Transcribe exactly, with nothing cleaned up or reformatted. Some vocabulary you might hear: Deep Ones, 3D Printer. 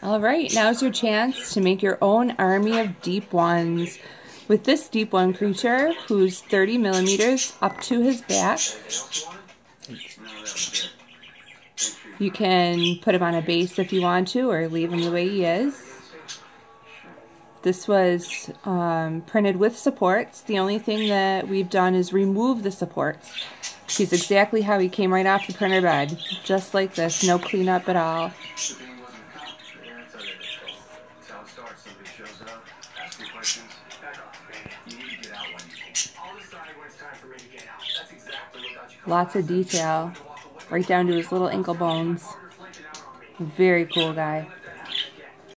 All right, now's your chance to make your own army of Deep Ones. With this Deep One creature, who's thirty millimeters up to his back, you can put him on a base if you want to, or leave him the way he is. This was um, printed with supports. The only thing that we've done is remove the supports. He's exactly how he came right off the printer bed, just like this, no cleanup at all. Lots of detail, right down to his little ankle bones. Very cool guy.